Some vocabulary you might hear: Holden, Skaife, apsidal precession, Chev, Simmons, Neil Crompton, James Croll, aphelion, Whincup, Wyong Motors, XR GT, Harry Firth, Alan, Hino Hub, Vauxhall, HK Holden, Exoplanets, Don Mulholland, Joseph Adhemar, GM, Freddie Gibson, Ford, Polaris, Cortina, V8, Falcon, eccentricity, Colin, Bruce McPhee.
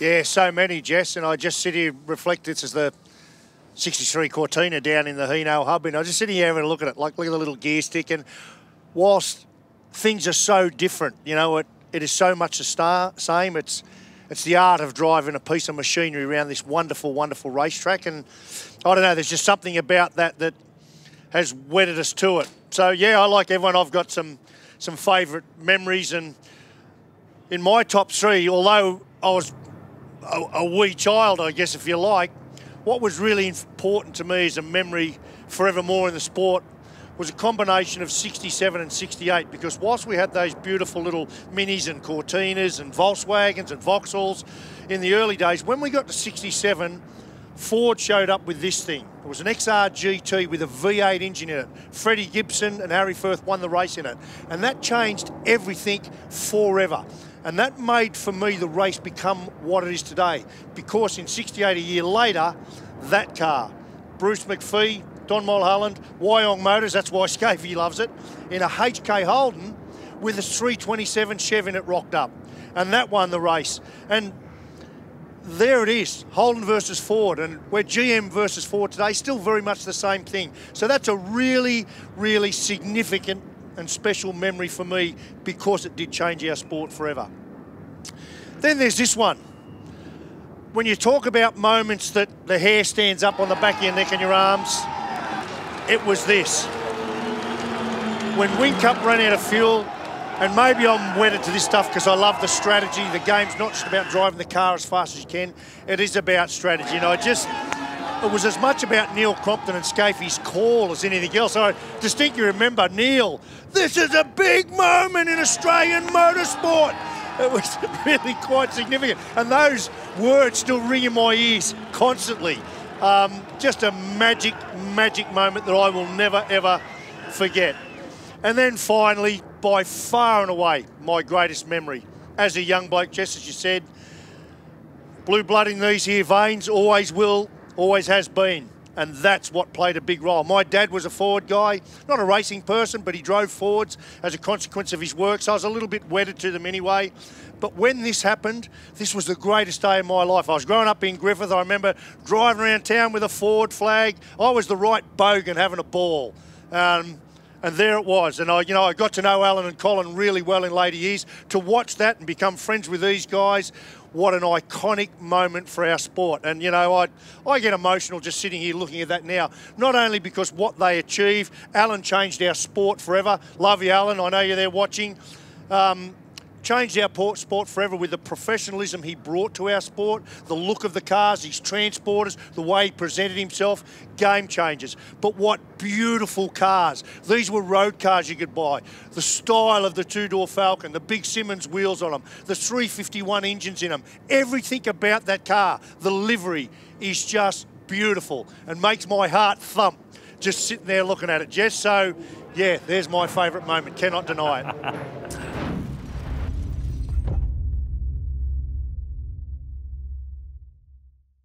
Yeah, so many, Jess, and I just sit here reflect. This is the 63 Cortina down in the Hino Hub, and I just sit here having a look at it, like look at the little gear stick. And whilst things are so different, you know, it is so much the same. It's the art of driving a piece of machinery around this wonderful, wonderful racetrack. And I don't know, there's just something about that that has wedded us to it. So yeah, I like everyone. I've got some favourite memories, and in my top three, although I was a wee child, I guess, if you like, what was really important to me as a memory forevermore in the sport was a combination of 67 and 68, because whilst we had those beautiful little Minis and Cortinas and Volkswagens and Vauxhalls in the early days, when we got to 67, Ford showed up with this thing. It was an XR GT with a V8 engine in it. Freddie Gibson and Harry Firth won the race in it. And that changed everything forever. And that made, for me, the race become what it is today. Because in 68, a year later, that car, Bruce McPhee, Don Mulholland, Wyong Motors, that's why Skaife loves it, in a HK Holden with a 327 Chev in it rocked up. And that won the race. And there it is, Holden versus Ford, and where GM versus Ford today, still very much the same thing. So that's a really, really significant and special memory for me, because it did change our sport forever. Then there's this one. When you talk about moments that the hair stands up on the back of your neck and your arms, it was this. When Whincup ran out of fuel, and maybe I'm wedded to this stuff because I love the strategy. The game's not just about driving the car as fast as you can. It is about strategy. And it was as much about Neil Crompton and Skaife's call as anything else. I distinctly remember, Neil, this is a big moment in Australian motorsport. It was really quite significant. And those words still ring in my ears constantly. Just a magic, magic moment that I will never, ever forget. And then finally, by far and away, my greatest memory as a young bloke, just as you said, blue blood in these here veins, always will, always has been, and that's what played a big role. My dad was a Ford guy, not a racing person, but he drove Fords as a consequence of his work, so I was a little bit wedded to them anyway. But when this happened, this was the greatest day of my life. I was growing up in Griffith. I remember driving around town with a Ford flag. I was the right bogan having a ball. And there it was, and I got to know Alan and Colin really well in later years. To watch that and become friends with these guys, what an iconic moment for our sport. And I get emotional just sitting here looking at that now. Not only because what they achieved, Alan changed our sport forever. Love you, Alan. I know you're there watching. Changed our sport forever with the professionalism he brought to our sport, the look of the cars, his transporters, the way he presented himself, game changers. But what beautiful cars. These were road cars you could buy. The style of the two-door Falcon, the big Simmons wheels on them, the 351 engines in them, everything about that car, the livery is just beautiful and makes my heart thump just sitting there looking at it, Jess. So, yeah, there's my favourite moment, cannot deny it.